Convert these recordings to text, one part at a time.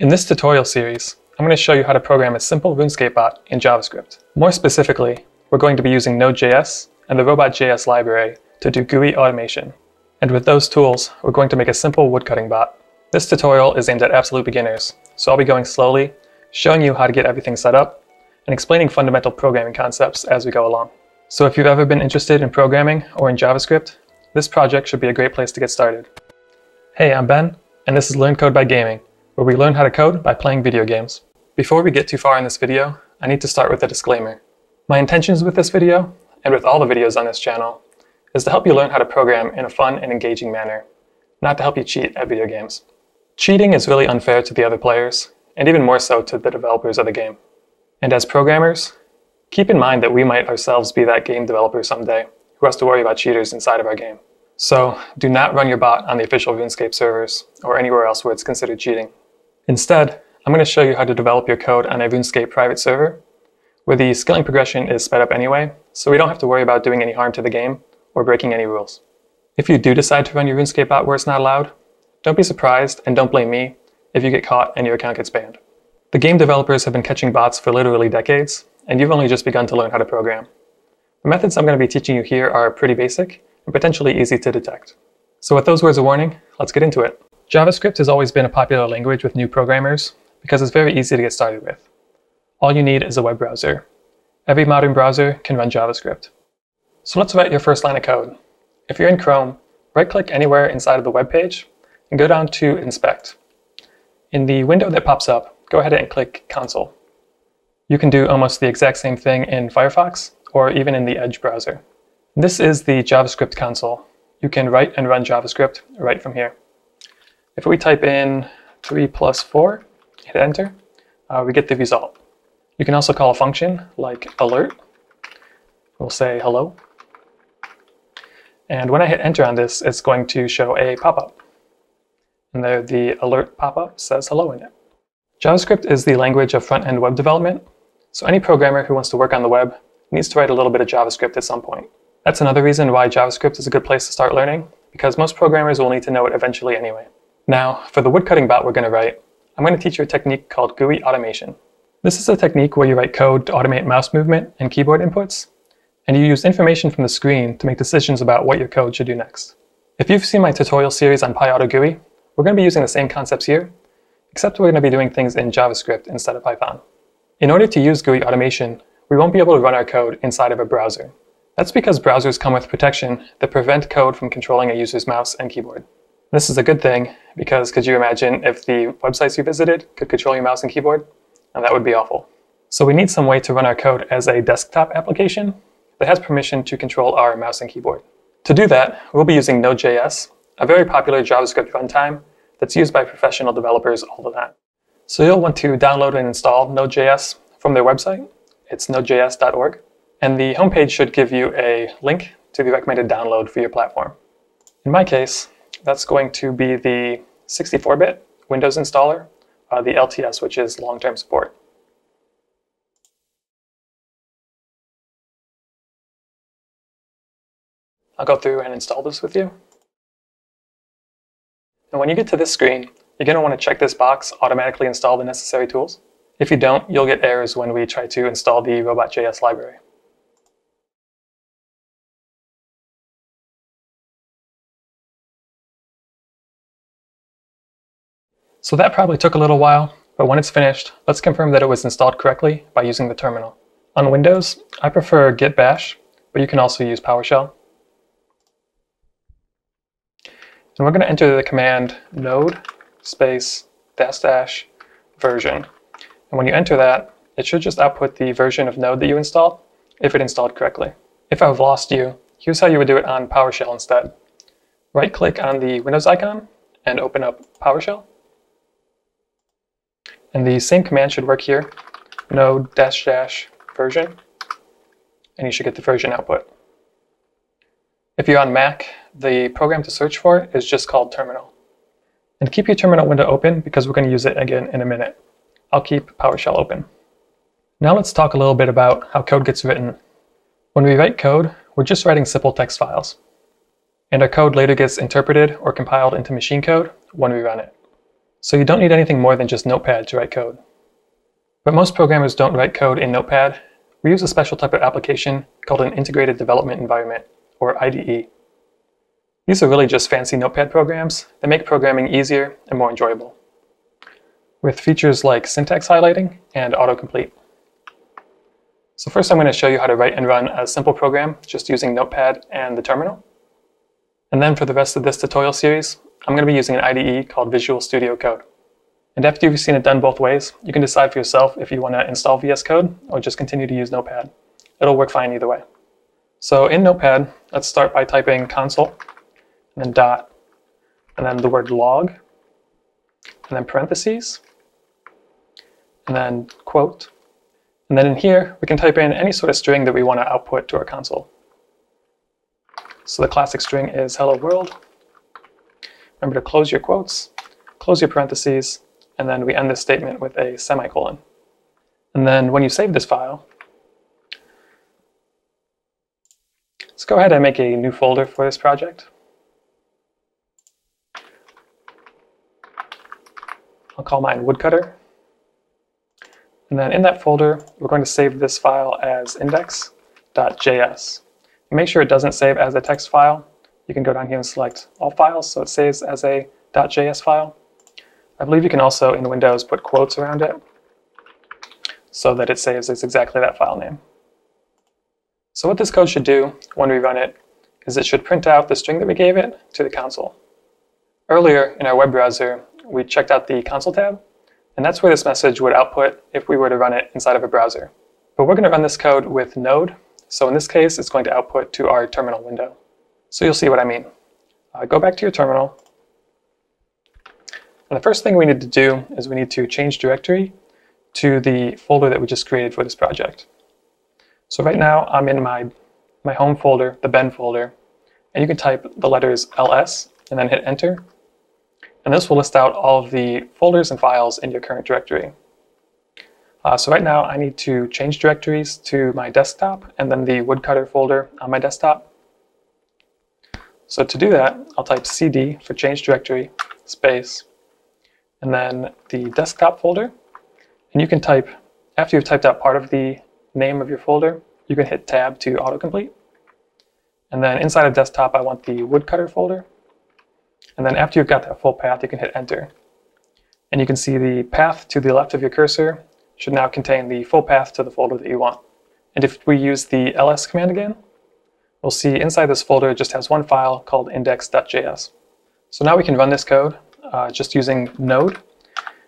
In this tutorial series, I'm going to show you how to program a simple RuneScape bot in JavaScript. More specifically, we're going to be using Node.js and the RobotJS library to do GUI automation. And with those tools, we're going to make a simple woodcutting bot. This tutorial is aimed at absolute beginners, so I'll be going slowly, showing you how to get everything set up, and explaining fundamental programming concepts as we go along. So if you've ever been interested in programming or in JavaScript, this project should be a great place to get started. Hey, I'm Ben, and this is Learn Code by Gaming, where we learn how to code by playing video games. Before we get too far in this video, I need to start with a disclaimer. My intentions with this video, and with all the videos on this channel, is to help you learn how to program in a fun and engaging manner, not to help you cheat at video games. Cheating is really unfair to the other players, and even more so to the developers of the game. And as programmers, keep in mind that we might ourselves be that game developer someday who has to worry about cheaters inside of our game. So do not run your bot on the official RuneScape servers or anywhere else where it's considered cheating. Instead, I'm going to show you how to develop your code on a RuneScape private server, where the scaling progression is sped up anyway, so we don't have to worry about doing any harm to the game or breaking any rules. If you do decide to run your RuneScape bot where it's not allowed, don't be surprised and don't blame me if you get caught and your account gets banned. The game developers have been catching bots for literally decades, and you've only just begun to learn how to program. The methods I'm going to be teaching you here are pretty basic and potentially easy to detect. So with those words of warning, let's get into it. JavaScript has always been a popular language with new programmers because it's very easy to get started with. All you need is a web browser. Every modern browser can run JavaScript. So let's write your first line of code. If you're in Chrome, right-click anywhere inside of the web page and go down to Inspect. In the window that pops up, go ahead and click Console. You can do almost the exact same thing in Firefox or even in the Edge browser. This is the JavaScript console. You can write and run JavaScript right from here. If we type in 3 + 4, hit enter, we get the result. You can also call a function like alert. We'll say hello. And when I hit enter on this, it's going to show a pop-up. And there the alert pop-up says hello in it. JavaScript is the language of front-end web development. So any programmer who wants to work on the web needs to write a little bit of JavaScript at some point. That's another reason why JavaScript is a good place to start learning, because most programmers will need to know it eventually anyway. Now, for the woodcutting bot we're going to write, I'm going to teach you a technique called GUI automation. This is a technique where you write code to automate mouse movement and keyboard inputs, and you use information from the screen to make decisions about what your code should do next. If you've seen my tutorial series on PyAutoGUI, we're going to be using the same concepts here, except we're going to be doing things in JavaScript instead of Python. In order to use GUI automation, we won't be able to run our code inside of a browser. That's because browsers come with protection that prevent code from controlling a user's mouse and keyboard. This is a good thing, because could you imagine if the websites you visited could control your mouse and keyboard? And that would be awful. So we need some way to run our code as a desktop application that has permission to control our mouse and keyboard. To do that, we'll be using Node.js, a very popular JavaScript runtime that's used by professional developers all the time. So you'll want to download and install Node.js from their website. It's nodejs.org. And the homepage should give you a link to the recommended download for your platform. In my case, that's going to be the 64-bit Windows installer, the LTS, which is long-term support. I'll go through and install this with you. And when you get to this screen, you're going to want to check this box, automatically install the necessary tools. If you don't, you'll get errors when we try to install the RobotJS library. So that probably took a little while, but when it's finished, let's confirm that it was installed correctly by using the terminal. On Windows, I prefer Git Bash, but you can also use PowerShell. And we're going to enter the command node --version. And when you enter that, it should just output the version of node that you installed, if it installed correctly. If I've lost you, here's how you would do it on PowerShell instead. Right-click on the Windows icon and open up PowerShell. And the same command should work here, node --version, and you should get the version output. If you're on Mac, the program to search for is just called terminal. And keep your terminal window open, because we're going to use it again in a minute. I'll keep PowerShell open. Now let's talk a little bit about how code gets written. When we write code, we're just writing simple text files. And our code later gets interpreted or compiled into machine code when we run it. So you don't need anything more than just Notepad to write code. But most programmers don't write code in Notepad. We use a special type of application called an integrated development environment, or IDE. These are really just fancy Notepad programs that make programming easier and more enjoyable, with features like syntax highlighting and autocomplete. So first I'm going to show you how to write and run a simple program just using Notepad and the terminal. And then for the rest of this tutorial series, I'm going to be using an IDE called Visual Studio Code. And after you've seen it done both ways, you can decide for yourself if you want to install VS Code or just continue to use Notepad. It'll work fine either way. So in Notepad, let's start by typing console, and then dot, and then the word log, and then parentheses, and then quote. And then in here, we can type in any sort of string that we want to output to our console. So the classic string is hello world. Remember to close your quotes, close your parentheses, and then we end this statement with a semicolon. And then when you save this file, let's go ahead and make a new folder for this project. I'll call mine Woodcutter. And then in that folder, we're going to save this file as index.js. Make sure it doesn't save as a text file. You can go down here and select all files, so it saves as a .js file. I believe you can also, in Windows, put quotes around it so that it saves as exactly that file name. So what this code should do when we run it is it should print out the string that we gave it to the console. Earlier in our web browser, we checked out the console tab, and that's where this message would output if we were to run it inside of a browser. But we're going to run this code with Node, so in this case, it's going to output to our terminal window. So you'll see what I mean. Go back to your terminal. And the first thing we need to do is we need to change directory to the folder that we just created for this project. So right now, I'm in my home folder, the Ben folder, and you can type the letters ls and then hit enter. And this will list out all of the folders and files in your current directory. So right now I need to change directories to my desktop and then the Woodcutter folder on my desktop. So to do that, I'll type cd for change directory, space, and then the desktop folder. And you can type, after you've typed out part of the name of your folder, you can hit tab to autocomplete. And then inside of desktop, I want the Woodcutter folder. And then after you've got that full path, you can hit enter. And you can see the path to the left of your cursor should now contain the full path to the folder that you want. And if we use the ls command again, we'll see inside this folder it just has one file called index.js. So now we can run this code just using Node.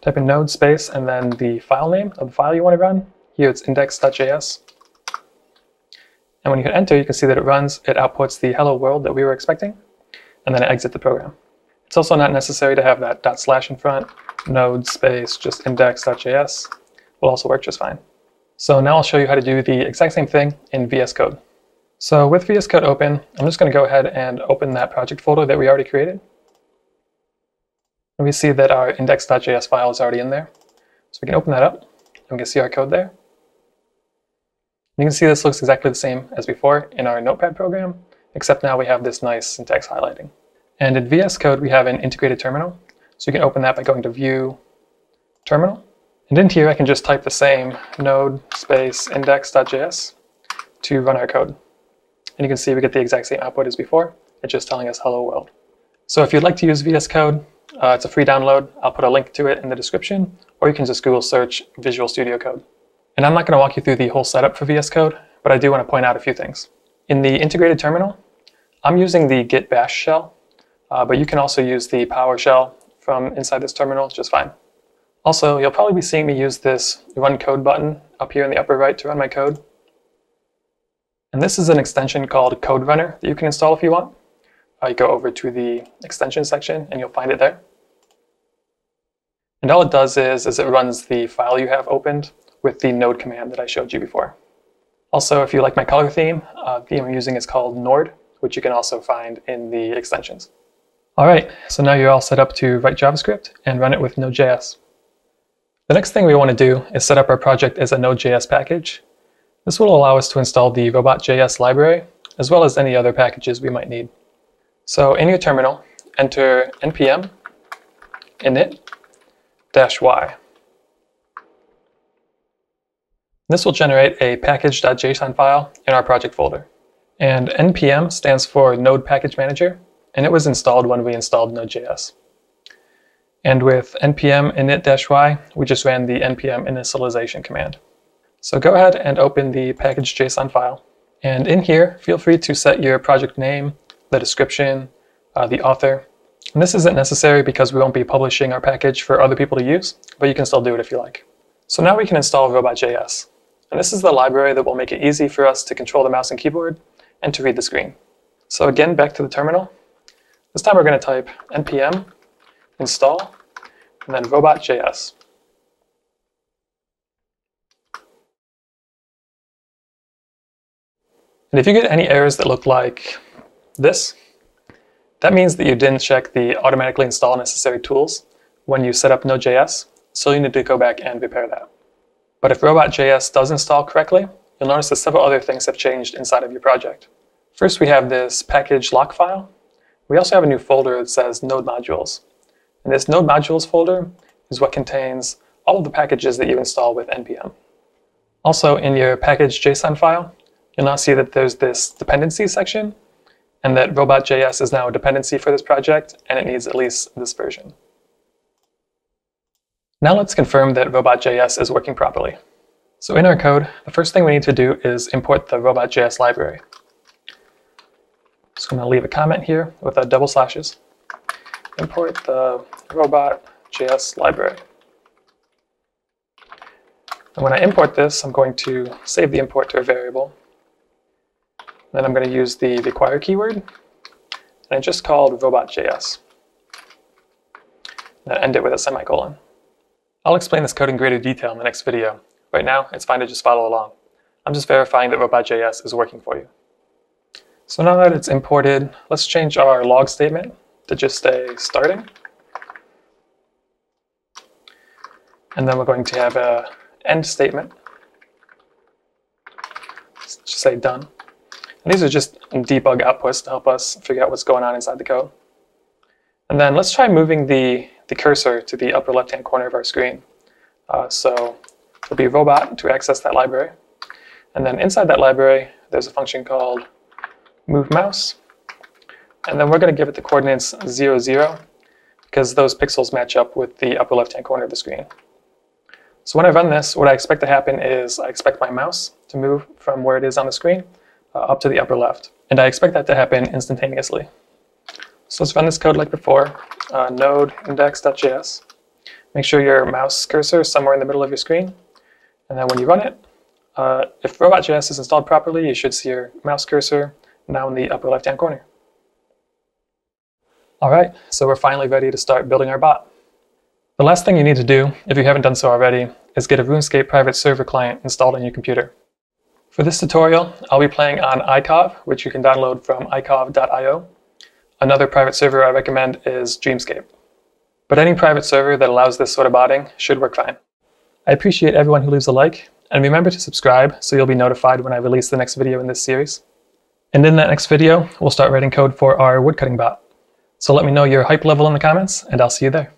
Type in Node space and then the file name of the file you want to run. Here it's index.js. And when you hit enter, you can see that it runs, it outputs the hello world that we were expecting, and then exit the program. It's also not necessary to have that / in front. Node space just index.js will also work just fine. So now I'll show you how to do the exact same thing in VS Code. So with VS Code open, I'm just going to go ahead and open that project folder that we already created. And we see that our index.js file is already in there. So we can open that up and we can see our code there. And you can see this looks exactly the same as before in our Notepad program, except now we have this nice syntax highlighting. And in VS Code, we have an integrated terminal. So you can open that by going to View, Terminal. And in here, I can just type the same node space index.js to run our code. And you can see we get the exact same output as before. It's just telling us hello world. So if you'd like to use VS Code, it's a free download. I'll put a link to it in the description, or you can just Google search Visual Studio Code. And I'm not going to walk you through the whole setup for VS Code, but I do want to point out a few things. In the integrated terminal, I'm using the Git Bash shell, but you can also use the PowerShell from inside this terminal just fine. Also, you'll probably be seeing me use this Run Code button up here in the upper right to run my code. And this is an extension called Code Runner that you can install if you want. You go over to the extension section and you'll find it there. And all it does is it runs the file you have opened with the node command that I showed you before. Also, if you like my color theme, the theme I'm using is called Nord, which you can also find in the extensions. All right, so now you're all set up to write JavaScript and run it with Node.js. The next thing we want to do is set up our project as a Node.js package. This will allow us to install the RobotJS library, as well as any other packages we might need. So in your terminal, enter npm init -y. This will generate a package.json file in our project folder. And npm stands for Node Package Manager, and it was installed when we installed Node.js. And with npm init-y, we just ran the npm initialization command. So go ahead and open the package.json file. And in here, feel free to set your project name, the description, the author. And this isn't necessary because we won't be publishing our package for other people to use, but you can still do it if you like. So now we can install RobotJS. And this is the library that will make it easy for us to control the mouse and keyboard and to read the screen. So again, back to the terminal. This time we're going to type npm install and then RobotJS. And if you get any errors that look like this, that means that you didn't check the automatically install necessary tools when you set up Node.js, so you need to go back and repair that. But if RobotJS does install correctly, you'll notice that several other things have changed inside of your project. First, we have this package lock file. We also have a new folder that says node modules. And this node modules folder is what contains all of the packages that you install with npm. Also, in your package.json file, you'll now see that there's this dependency section, and that RobotJS is now a dependency for this project, and it needs at least this version. Now let's confirm that RobotJS is working properly. So in our code, the first thing we need to do is import the RobotJS library. So I'm going to leave a comment here with a double slashes. Import the RobotJS library. And when I import this, I'm going to save the import to a variable. Then I'm going to use the require keyword, and I just called RobotJS. Then end it with a semicolon. I'll explain this code in greater detail in the next video. Right now, it's fine to just follow along. I'm just verifying that RobotJS is working for you. So now that it's imported, let's change our log statement to just say starting. And then we're going to have an end statement. Let's just say done. And these are just debug outputs to help us figure out what's going on inside the code. And then let's try moving the cursor to the upper left-hand corner of our screen. So it'll be robot to access that library. And then inside that library, there's a function called moveMouse. And then we're going to give it the coordinates 0, 0, because those pixels match up with the upper left-hand corner of the screen. So when I run this, what I expect to happen is I expect my mouse to move from where it is on the screen up to the upper left. And I expect that to happen instantaneously. So let's run this code like before, node index.js. Make sure your mouse cursor is somewhere in the middle of your screen. And then when you run it, if RobotJS is installed properly, you should see your mouse cursor now in the upper left-hand corner. All right, so we're finally ready to start building our bot. The last thing you need to do, if you haven't done so already, is get a RuneScape private server client installed on your computer. For this tutorial, I'll be playing on Ikov, which you can download from ikov.io. Another private server I recommend is Dreamscape. But any private server that allows this sort of botting should work fine. I appreciate everyone who leaves a like, and remember to subscribe so you'll be notified when I release the next video in this series. And in that next video, we'll start writing code for our woodcutting bot. So let me know your hype level in the comments, and I'll see you there.